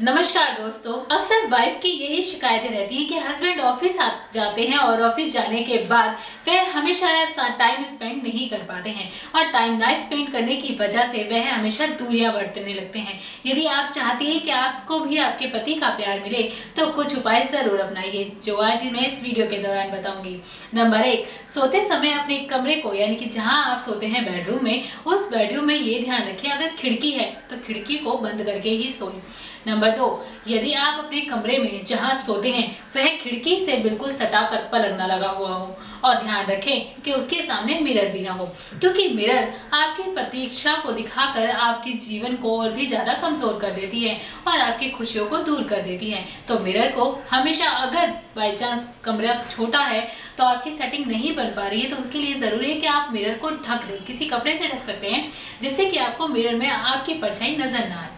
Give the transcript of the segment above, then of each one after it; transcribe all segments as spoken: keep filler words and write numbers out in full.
नमस्कार दोस्तों, अक्सर वाइफ की यही शिकायतें रहती हैं कि हस्बैंड ऑफिस जाते हैं और ऑफिस जाने के बाद वह हमेशा टाइम स्पेंड नहीं कर पाते हैं और टाइम ना स्पेंड करने की वजह से वह हमेशा दूरियां बढ़ने लगते हैं। यदि आप चाहते हैं कि आपको भी आपके पति का प्यार मिले तो कुछ उपाय ज़रूर अपनाइए जो आज मैं इस वीडियो के दौरान बताऊँगी। नंबर एक, सोते समय अपने कमरे को यानी कि जहाँ आप सोते हैं बेडरूम में, उस बेडरूम में ये ध्यान रखें अगर खिड़की है तो खिड़की को बंद करके ही सोएं। नंबर दो, यदि आप अपने कमरे में जहां सोते हैं वह खिड़की से बिल्कुल सटाकर पलंग न लगा हुआ हो और ध्यान रखें कि उसके सामने मिरर भी ना हो, क्योंकि मिरर आपकी प्रतीक्षा को दिखाकर आपके जीवन को और भी ज्यादा कमजोर कर देती है और आपकी खुशियों को दूर कर देती है। तो मिरर को हमेशा, अगर बाई चांस कमरा छोटा है तो आपकी सेटिंग नहीं बन पा रही है तो उसके लिए ज़रूरी है कि आप मिरर को ढक दें, किसी कपड़े से ढक सकते हैं जिससे कि आपको मिरर में आपकी परछाई नजर ना आए।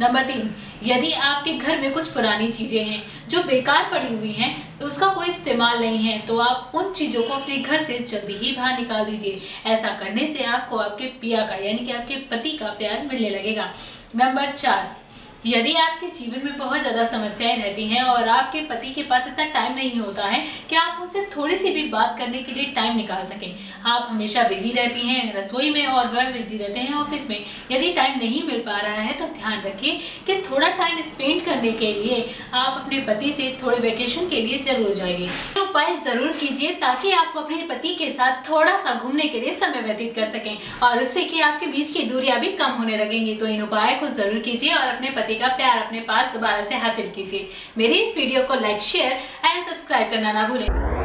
नंबर तीन, यदि आपके घर में कुछ पुरानी चीज़ें हैं जो बेकार पड़ी हुई हैं, उसका कोई इस्तेमाल नहीं है, तो आप उन चीज़ों को अपने घर से जल्दी ही बाहर निकाल दीजिए। ऐसा करने से आपको आपके पिया का यानी कि आपके पति का प्यार मिलने लगेगा। नंबर चार, यदि आपके जीवन में बहुत ज़्यादा समस्याएं रहती हैं और आपके पति के पास इतना टाइम नहीं होता है कि आप उनसे थोड़ी सी भी बात करने के लिए टाइम निकाल सकें, आप हमेशा बिजी रहती हैं रसोई में और वह बिजी रहते हैं ऑफिस में, यदि टाइम नहीं मिल पा रहा है तो ध्यान रखिए कि थोड़ा टाइम स्पेंड करने के लिए आप अपने पति से थोड़े वेकेशन के लिए ज़रूर जाइए। तो उपाय ज़रूर कीजिए ताकि आप अपने पति के साथ थोड़ा सा घूमने के लिए समय व्यतीत कर सकें और उससे कि आपके बीच की दूरियाँ भी कम होने लगेंगी। तो इन उपाय को ज़रूर कीजिए और अपने का प्यार अपने पास दोबारा से हासिल कीजिए। मेरी इस वीडियो को लाइक, शेयर एंड सब्सक्राइब करना ना भूलें।